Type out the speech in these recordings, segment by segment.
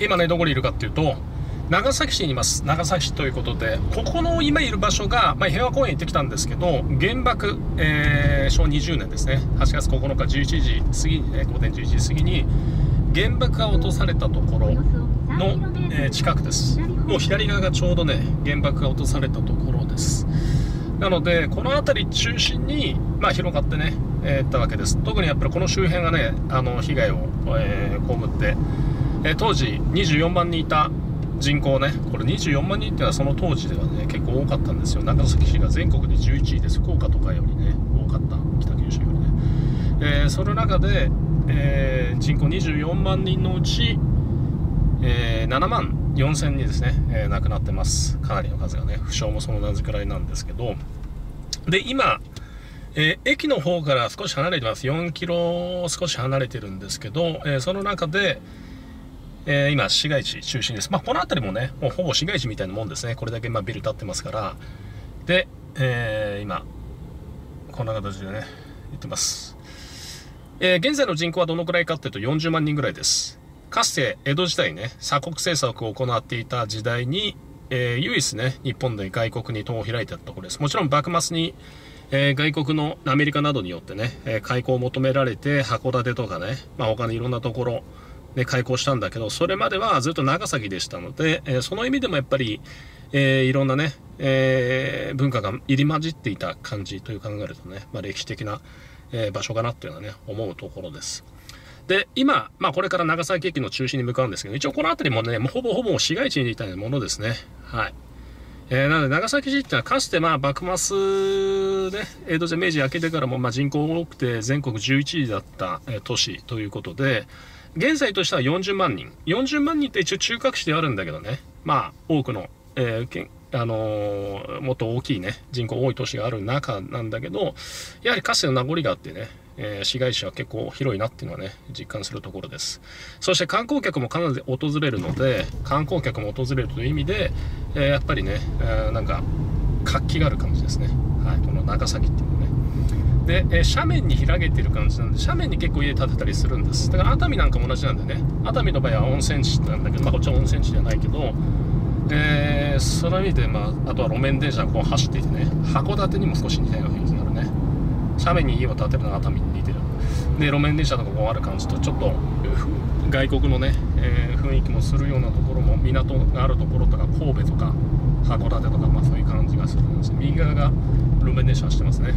今ね、どこにいるかっていうと、長崎市にいます。長崎市ということで、ここの今いる場所が、平和公園行ってきたんですけど、原爆、昭和20年ですね、8月9日11時過ぎにね、午前11時過ぎに、原爆が落とされたところの、近くです。もう左側がちょうどね、原爆が落とされたところです。なので、この辺り中心に、広がってね、ったわけです。特にやっぱりこの周辺がね、被害を、被って、当時24万人いた人口ね、これ24万人っていうのはその当時ではね、結構多かったんですよ。長崎市が全国で11位です。福岡とかよりね、多かった、北九州よりね。その中で、人口24万人のうち、7万4000人ですね、亡くなってます。かなりの数がね、負傷もその同じくらいなんですけど、で、今、駅の方から少し離れてます。4キロ少し離れてるんですけど、その中で、今、市街地中心です。この辺りもね、もうほぼ市街地みたいなもんですね。これだけビル建ってますから。で、今、こんな形でね、言ってます。現在の人口はどのくらいかっていうと40万人ぐらいです。かつて江戸時代ね、鎖国政策を行っていた時代に、唯一ね、日本で外国に島を開いてたところです。もちろん幕末に、外国のアメリカなどによってね、開港を求められて、函館とかね、他のいろんなところで開港したんだけど、それまではずっと長崎でしたので、その意味でもやっぱり、いろんなね、文化が入り混じっていた感じという考えるとね、歴史的な場所かなっていうのはね、思うところです。で、今、これから長崎駅の中心に向かうんですけど、一応この辺りもね、もうほぼほぼ市街地みたいなものですね。はい。なので、長崎市ってのはかつて幕末ね、江戸時代明治明けてからも人口多くて全国11位だった都市ということで、現在としては40万人。40万人って一応中核市ではあるんだけどね、多くの、もっと大きいね、人口多い都市がある中なんだけど、やはりかつての名残があってね、市街地は結構広いなっていうのはね、実感するところです。そして観光客もかなり訪れるので、観光客も訪れるという意味で、やっぱりね、活気がある感じですね。はい、この長崎っていうのね。で、斜面に開けてる感じなんで、斜面に結構家建てたりするんです。だから熱海なんかも同じなんでね、熱海の場合は温泉地なんだけど、こっちは温泉地じゃないけど、その意味で、あとは路面電車がこう走っていてね、函館にも少し似たような雰囲気があるね。斜面に家を建てるのが熱海に似てる。で、路面電車とかもある感じと、ちょっと外国のね、雰囲気もするようなところも、港があるところとか、神戸とか、函館とか、そういう感じがするんです。右側が路面電車走ってますね。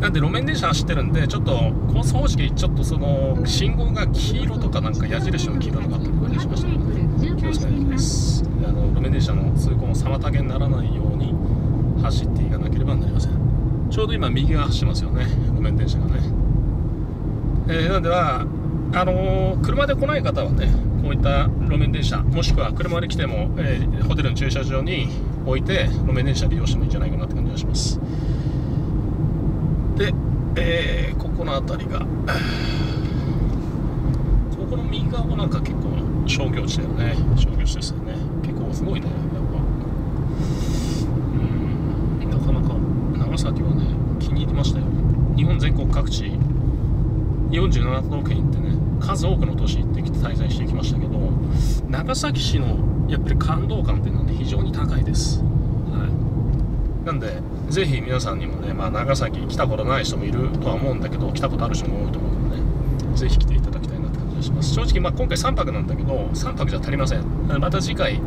なんで路面電車走ってるんで、ちょっとコース方式、ちょっとその信号が黄色とか矢印の黄色とかって感じしましたので、気をつけないといけないです。路面電車の通行の妨げにならないように走っていかなければなりません。ちょうど今右側走ってますよね、路面電車がね。なんでは車で来ない方はね、こういった路面電車、もしくは車で来ても、ホテルの駐車場に置いて路面電車利用してもいいんじゃないかなって感じがします。で、ここの辺りが、ここの右側も結構商業地だよね、商業地ですよね、結構すごいね、やっぱ、なかなか長崎はね、気に入りましたよ。日本全国各地、47都道府県行ってね、数多くの都市行ってきて、滞在してきましたけど、長崎市のやっぱり感動感っていうのは、非常に高いです。なんで、ぜひ皆さんにもね、長崎来たことない人もいるとは思うんだけど、来たことある人も多いと思うのでね、ぜひ来ていただきたいなって感じがします。正直、今回3泊なんだけど、3泊じゃ足りません。また次回、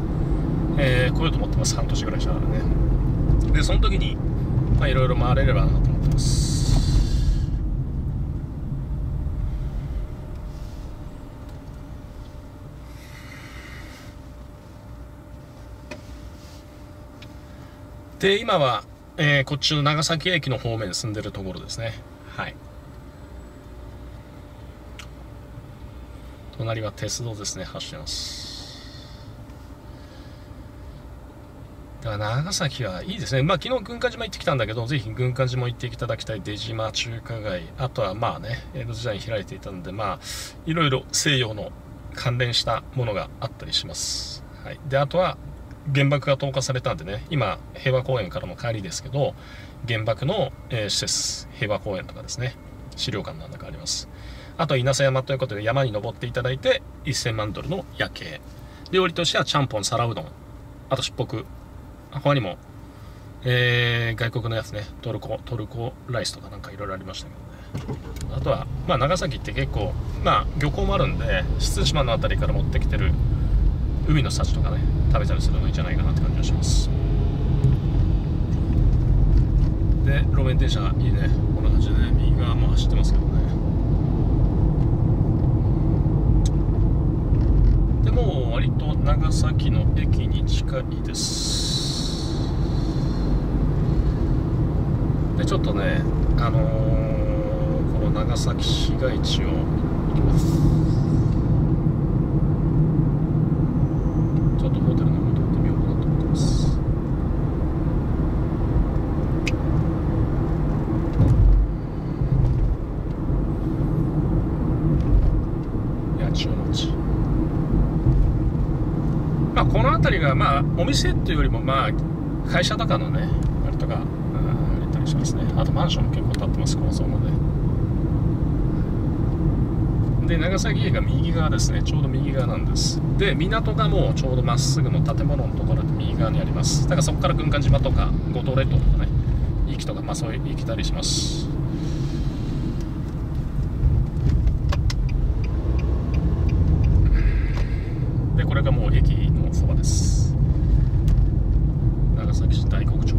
来ようと思ってます。半年ぐらいしたからね。で、その時に、いろいろ回れればなと思ってます。で、今は、こっちの長崎駅の方面に住んでるところですね。はい。隣は鉄道ですね、走ってます。だから長崎はいいですね。昨日軍艦島行ってきたんだけど、ぜひ軍艦島行っていただきたい。出島、中華街、あとは江戸時代に開いていたので、いろいろ西洋の関連したものがあったりします。はい。で、あとは、原爆が投下されたんでね、今、平和公園からの帰りですけど、原爆の施設、平和公園とかですね、資料館なんだかあります。あと稲佐山ということで山に登っていただいて1000万ドルの夜景。料理としてはちゃんぽん、皿うどん、あとしっぽく、他にも、外国のやつね、トルコライスとかなんかいろいろありましたけどね。あとは、まあ、長崎って結構、まあ、漁港もあるんで出島の辺りから持ってきてる海の幸とかね食べたりするのがいいんじゃないかなって感じがします。で路面電車いいね、こんな感じでね右側も走ってますけどね。でも割と長崎の駅に近いです。でちょっとねこの長崎市街地を行きます。まあお店っていうよりもまあ会社とかのねあれとか行ったりしますね。あとマンションも結構建ってます高層ので。で長崎駅が右側ですね、ちょうど右側なんです。で港がもうちょうどまっすぐの建物のところで右側にあります。だからそこから軍艦島とか五島列島とかね行きとかまあそういう行きたりします。でこれがもう駅のそばです。長崎市大黒町。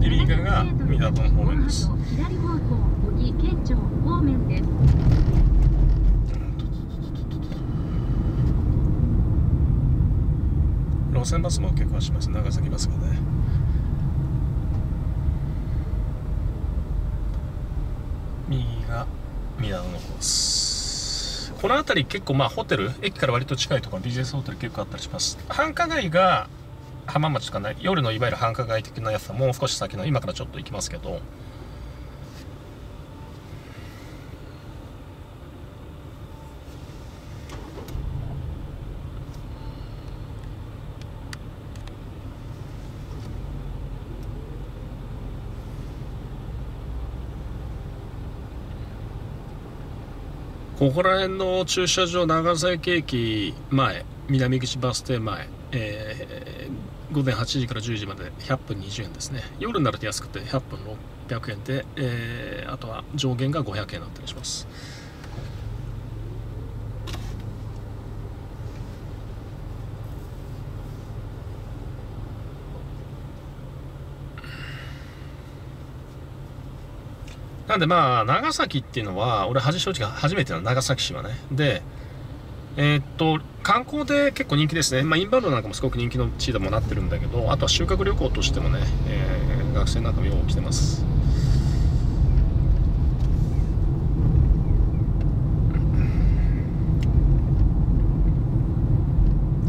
で右側が港の方面です。路線バスも結構します、長崎バスがね。右が港の方です。この辺り結構まあホテル駅から割と近いところビジネスホテル結構あったりします。繁華街が浜松とかね夜のいわゆる繁華街的なやつはもう少し先の今からちょっと行きますけど、ここら辺の駐車場、長崎駅前、南口バス停前、午前8時から10時まで100分20円ですね。夜になると安くて100分600円で、あとは上限が500円だったりします。なんでまあ長崎っていうのは俺正直初めての長崎市はね。で観光で結構人気ですね。まあインバウンドなんかもすごく人気の地でもなってるんだけど、あとは修学旅行としてもね、学生なんかもよく来てます。で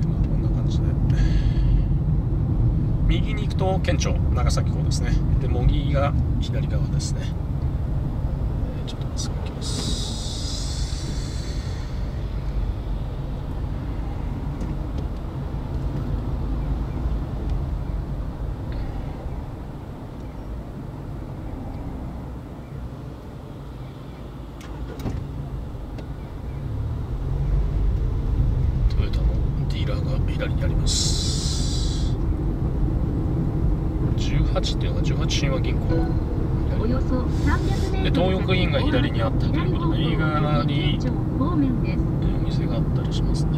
まあこんな感じで右に行くと県庁長崎港ですね。で茂木が左側ですね。ちょっとまっすぐ行きます。トヨタのディーラーが左にあります。18っていうのが18神話銀行で、東横インが左にあったということで右側にお店があったりしますね。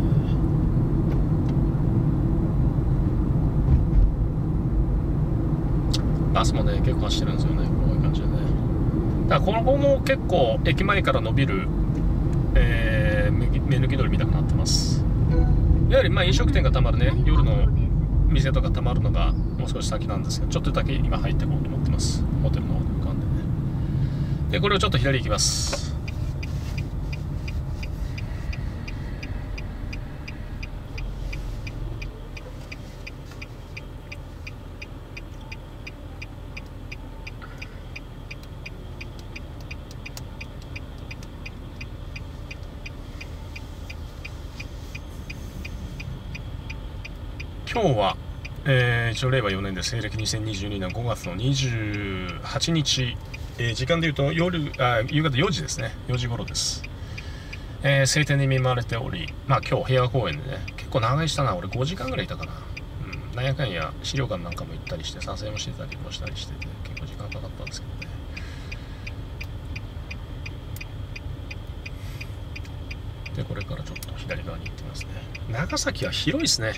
バスもね結構走ってるんですよね、こういう感じでね。だからこの子も結構駅前から伸びる、目抜き通りみたくなってます。やはりまあ飲食店がたまるね夜の店とかたまるのがもう少し先なんですけど、ちょっとだけ今入ってこうと思ってます、ホテルの方に。でこれをちょっと左行きます。今日は一応令和4年です、西暦2022年5月の28日、時間でいうと夕方4時ですね、4時頃です。晴天に見舞われており、今日平和公園でね、結構長居したな、俺5時間ぐらいいたかな。なんやかんや資料館なんかも行ったりして、撮影もしてたりもしたりしてて、結構時間かかったんですけどね。で、これからちょっと左側に行ってますね。長崎は広いですね。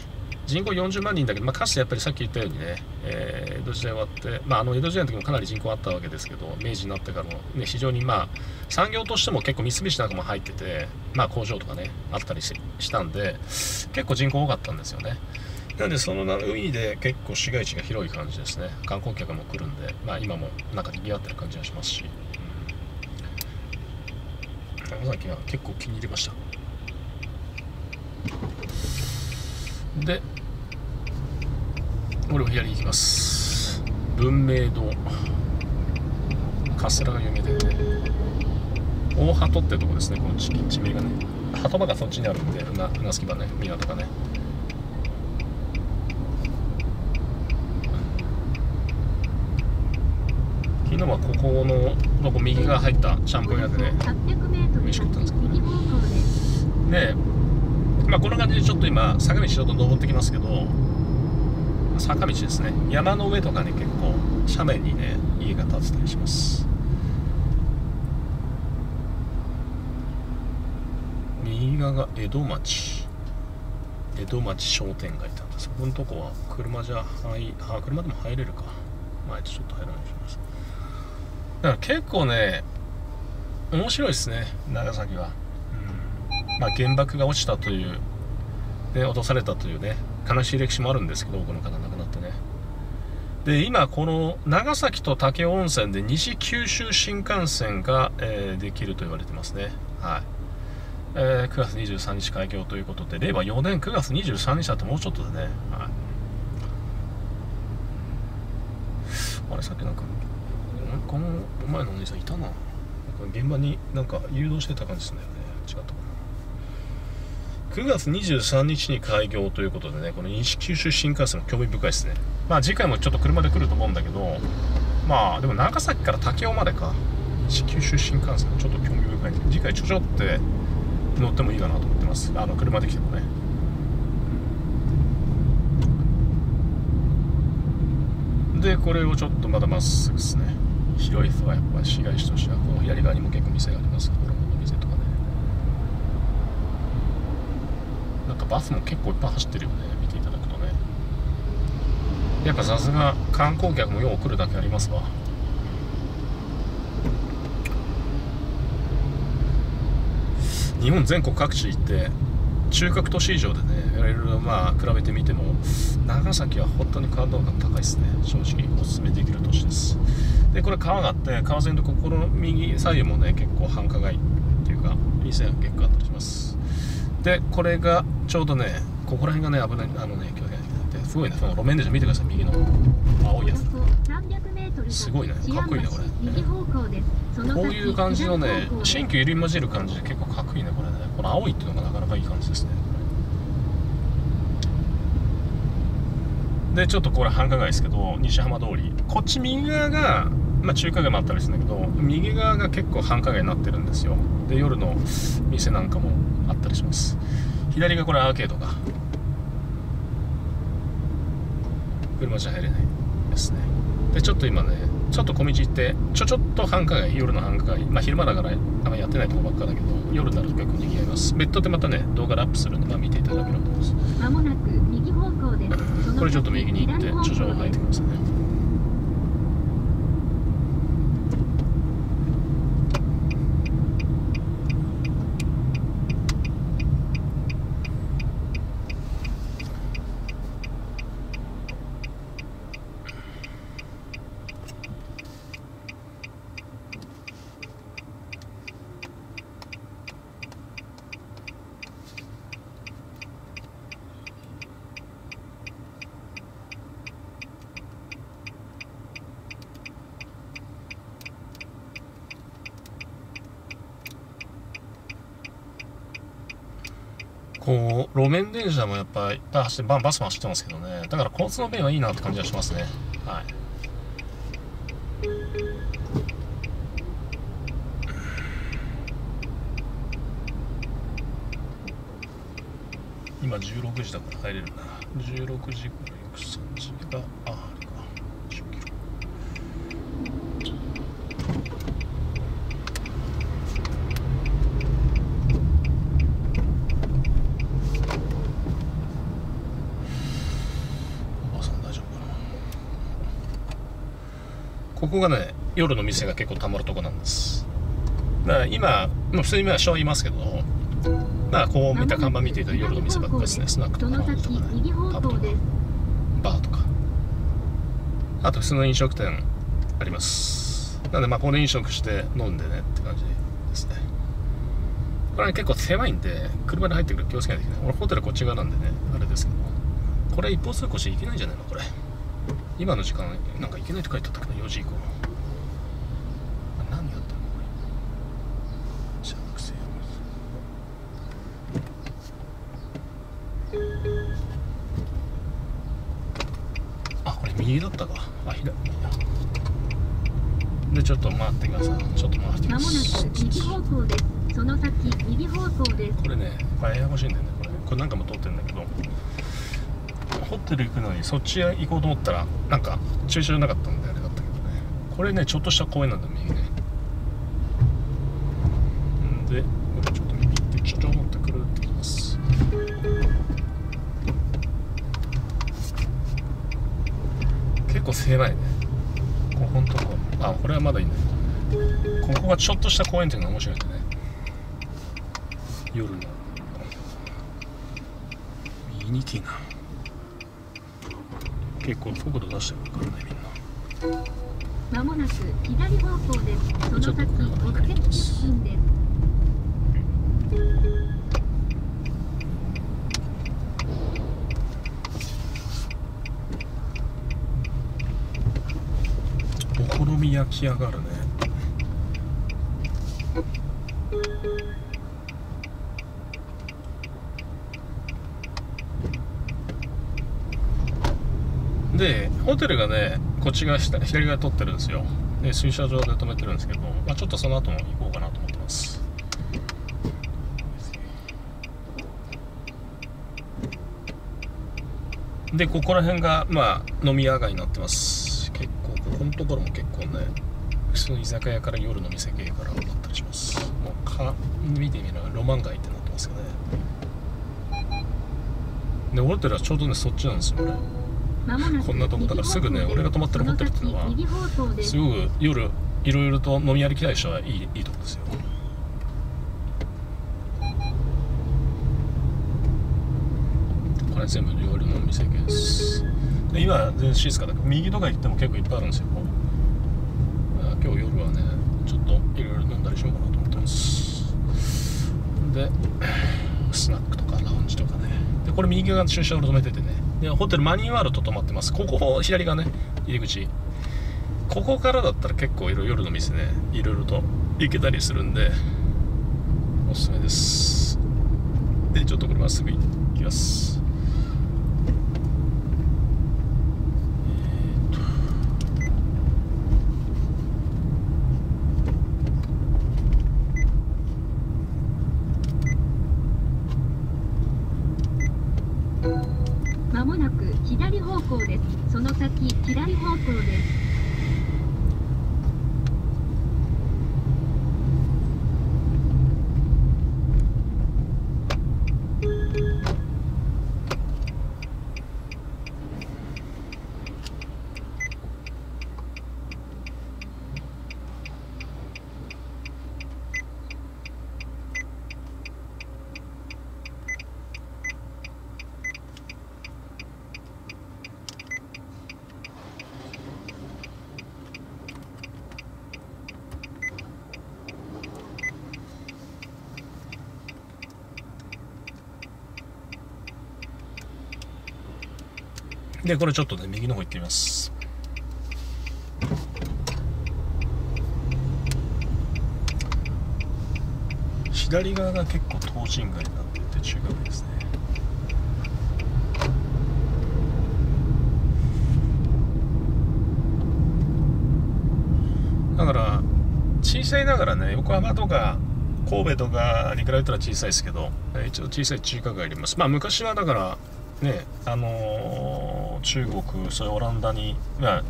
人口40万人だけど、かつてやっぱりさっき言ったようにね、江戸時代終わって、江戸時代の時もかなり人口あったわけですけど、明治になってからも、ね、非常に産業としても結構三菱なんかも入ってて、工場とかね、あったりしたんで、結構人口多かったんですよね。なので、その海で結構市街地が広い感じですね。観光客も来るんで、今もなんか賑わってる感じがしますし、長崎は結構気に入りました。で、これを左に行きます。文明堂。カステラが有名で、大鳩ってとこですね、この地名がね。鳩場がそっちにあるんで、船着き場ね、港がね。昨日はここの、右が入ったシャンプー屋でね、飯食ったんですけどね。こんな感じでちょっと今坂道ちょっと登ってきますけど、坂道ですね、山の上とかね、結構斜面にね家が建ってたりします。右側が江戸町商店街ってあった。そこのとこは車でも入れるか、ちょっと入らないでします。だから結構ね面白いですね、長崎は。原爆が落ちたという、落とされたというね、悲しい歴史もあるんですけど、多くの方が亡くなってね。で、今、この長崎と武雄温泉で西九州新幹線が、できると言われてますね。9月23日開業ということで、令和4年9月23日だってもうちょっとでね。あれ、さっきなんか、この前のお兄さんいたな。現場になんか誘導してた感じするんだよね。違ったかな。9月23日に開業ということでね、この西九州新幹線も興味深いですね。次回もちょっと車で来ると思うんだけど、でも長崎から武雄までか、西九州新幹線もちょっと興味深いんで、次回ちょちょって乗ってもいいかなと思ってます。車で来てもね。で、これをちょっとまだまっすぐですね。広い人はやっぱり市街地としては、左側にも結構店があります。バスも結構いっぱい走ってるよね、見ていただくとね。やっぱさすが観光客もよう来るだけありますわ。日本全国各地行って中核都市以上でね、いろいろ比べてみても長崎は本当に感動感高いですね。正直おすすめできる都市です。で、これ川があって、川沿いのこの右左右もね結構繁華街っていうか店が結構あったりします。で、これがちょうどね、ここら辺がね、危ない、今日やってて、すごいね、その路面電車見てください、右の青いやつ。すごいね、かっこいいね、これ。こういう感じのね、新旧入り混じる感じで結構かっこいいね、これね。この青いっていうのがなかなかいい感じですね。で、ちょっとこれ繁華街ですけど、西浜通り。こっち右側が、中華街もあったりするんだけど、右側が結構繁華街になってるんですよ。で、夜の店なんかもあったりします。左がこれアーケードが車じゃ入れないですね。で、ちょっと今ね、ちょっと小道行ってちょっと繁華街、夜の繁華街、昼間だからやってないとこばっかだけど、夜になると結構にぎわいます。別途でまたね動画ラップするんで、見ていただければと思います。間もなく右方向です。これちょっと右に行って徐々に入ってきますね。こう路面電車もやっぱりいっぱい走って、バスも走ってますけどね、だから交通の便はいいなって感じがしますね。はい、今16時だから入れるな。16時から行く3時が、ああれか、10キロ。おばさん大丈夫かな。ここがね、夜の店が結構たまるとこなんです。だから今、普通に今はショーいますけど、まあこう見た看板見ていたら夜の店ばっかりですね。スナックとかパブとかバーとか、あと普通の飲食店あります。なのでまあここで飲食して飲んでねって感じですね。これは、ね、結構狭いんで車で入ってくる気をつけないといけない。俺ホテルこっち側なんでねあれですけど、これ一方通行していけないんじゃないのこれ。今の時間なんかいけないって書いてあったけど、4時以降何やったの。右だったか。あ、左だ。で、ちょっと回ってください。ちょっと回してください。右方向です。その先、右方向です。これね、ややこしいんだよね。これなんかも通ってるんだけど、ホテル行くのにそっちへ行こうと思ったら、なんか駐車場なかったんであれだったけどね。これね、ちょっとした公園なんだよ、右ね。んで、ちょっと右行って、ちょちょってくるってきます。結構狭いね。ここのとこ、あ、これはまだいいんだけど、ここがちょっとした公園っていうのが面白いんだね。夜の右にティーナ結構速度出してくるからね、みんな。まもなく左方向です。その先、目的地付近です。焼き上がるね。でホテルがねこっち側下、左側取ってるんですよ。で駐車場で止めてるんですけど、まあ、ちょっとその後も行こうかなと思ってます。でここら辺がまあ飲み屋街になってます。このところも結構ね、普通の居酒屋から夜の店系からだったりします。もう見てみればロマン街ってなってますよね。でホテルはちょうどねそっちなんですよね。こんなとこだからすぐね、俺が泊まってるホテルっていうのはすごく夜いろいろと飲み歩きたい人はいいとこですよ。これ全部夜の店系です。今は全然静かだけど、右とか行っても結構いっぱいあるんですよ。今日夜はねちょっといろいろ飲んだりしようかなと思ってます。でスナックとかラウンジとかね。でこれ右側駐車場止めててね、でホテルマニーワールド止まってます。ここ左側ね入り口、ここからだったら結構夜の店ねいろいろと行けたりするんでおすすめです。でちょっとこれまっすぐ行きます。その先、左方向です。でこれちょっとね右の方行ってみます。左側が結構東新街になっていて中華街ですね。小さいながらね、横浜とか神戸とかに比べたら小さいですけど、一応小さい中華街あります。まあ昔はだからね、中国、それオランダに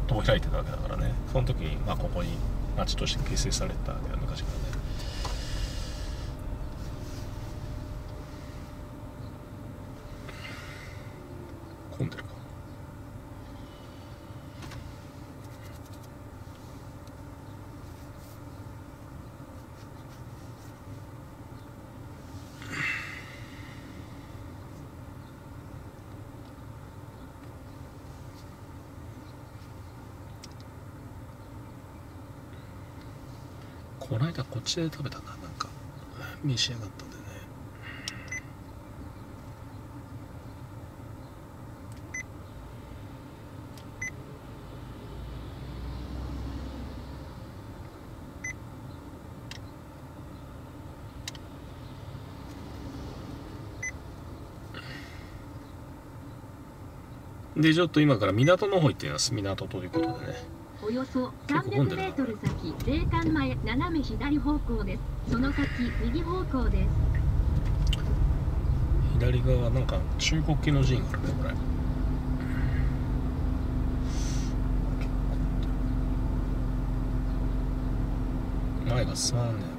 戸を開いてたわけだからね、その時に、まあ、ここに町として形成されたわけだ、昔からね。混んでるか。この間こっちで食べたな、なんか召し上がったんでね。で、ちょっと今から港の方行ってみます。港ということでね、およそ300メートル先、税関前斜め左方向です。その先、右方向です。左側、なんか中国系の寺院があるね、これ。前が進まんね、これ。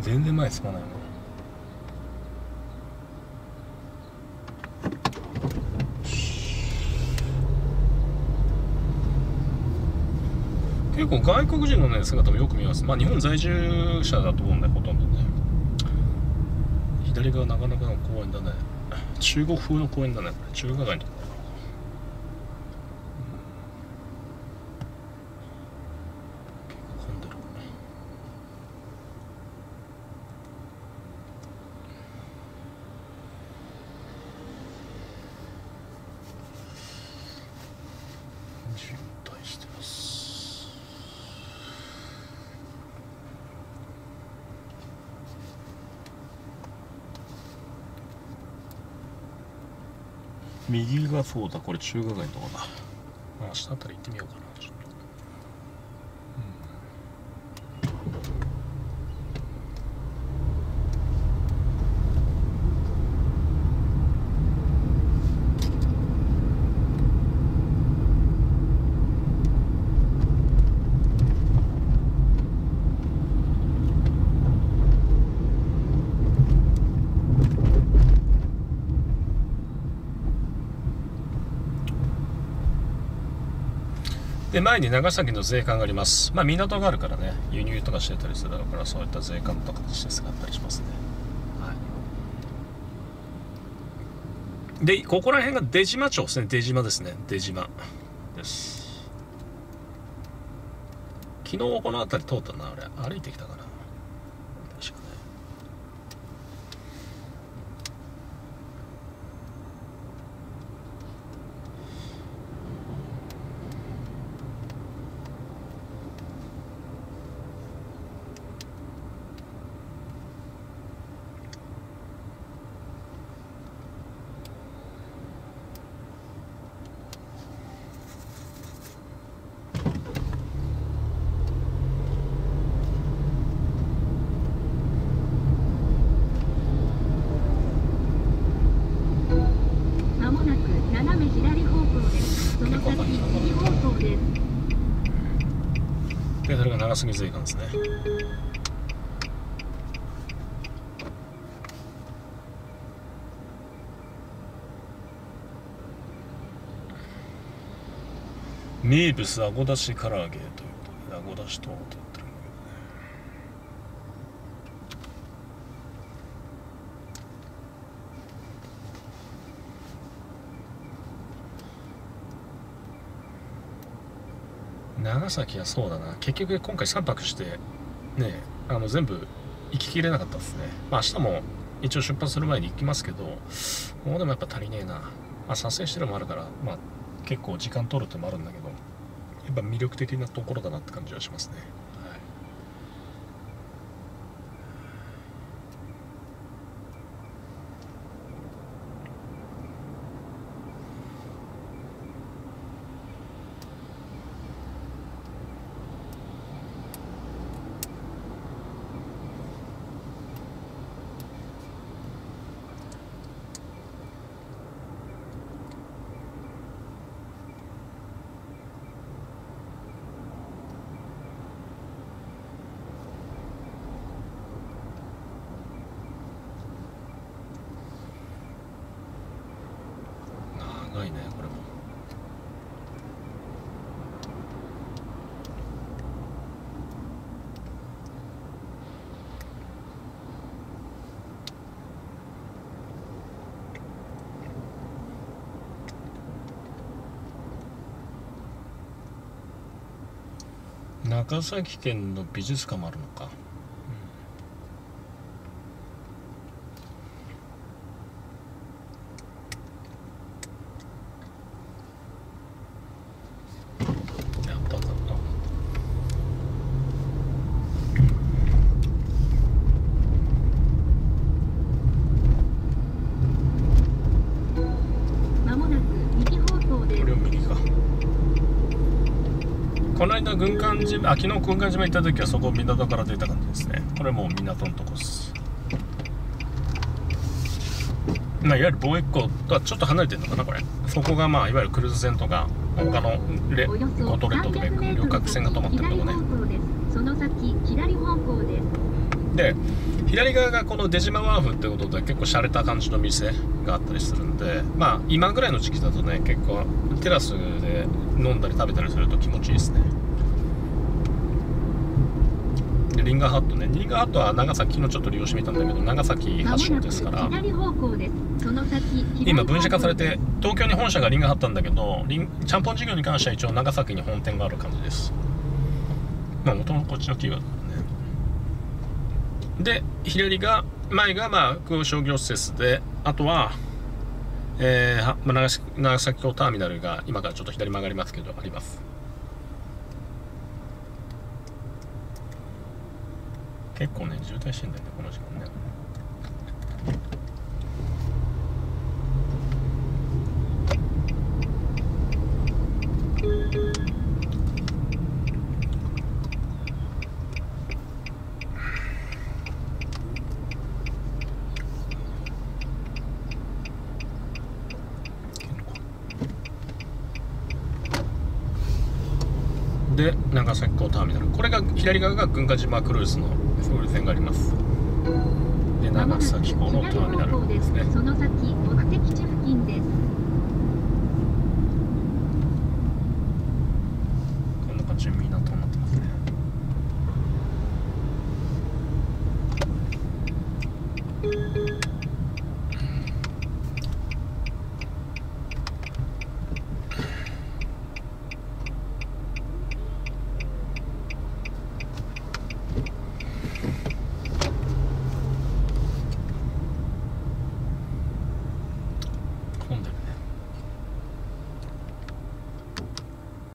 全然前進まないもん。結構外国人のね姿もよく見ます。まあ日本在住者だと思うんだよ、ほとんどね。左側なかなかの公園だね。中国風の公園だね、これ。中華街のところ。右がそうだ、これ中華街のとこだ。明日あたり行ってみようかな、ちょっと。で、前に長崎の税関があります。まあ港があるからね、輸入とかしてたりするだろうから、そういった税関とかで使ったりしますね。はい、で、ここら辺が出島町ですね、出島ですね、出島です。昨日この辺り通ったな、俺、歩いてきたかな。確かね。で、それが長崎税関ですね。名物あごだし唐揚げということで、あごだしとって言ってるんだけどね。長崎はそうだな、結局今回3泊してね、全部行ききれなかったですね。まあ明日も一応出発する前に行きますけど、もうでもやっぱ足りねえな。まあ、撮影してるのもあるから、まあ、結構時間取るってのもあるんだけど、やっぱ魅力的なところだなって感じはしますね。長いね、これも。長崎県の美術館もあるのか。軍艦島、昨日軍艦島行った時はそこ港から出た感じですね。これもう港のとこです。まあ、いわゆる貿易港とはちょっと離れてるのかなこれ。そこがまあいわゆるクルーズ船とか他の五島列島とか旅客船が止まってるとこね。で左側がこの出島ワーフってことで結構洒落た感じの店があったりするんで、まあ今ぐらいの時期だとね結構テラスで飲んだり食べたりすると気持ちいいですね。リンガーハットね、リンガーハットは長崎のちょっと利用してみたんだけど、長崎発祥ですから今分社化されて東京に本社がリンガーハットなんだけど、ちゃんぽん事業に関しては一応長崎に本店がある感じです。まあ元々こっちの企業だからね。で左が前がまあ工商業施設で、あとは、長崎港ターミナルが今からちょっと左曲がりますけどあります。結構ね、渋滞してんだよね、この時間ね。で、長崎港ターミナル、これが左側が軍艦島クルーズのそういう線があります。で、長崎港のターミナルですね。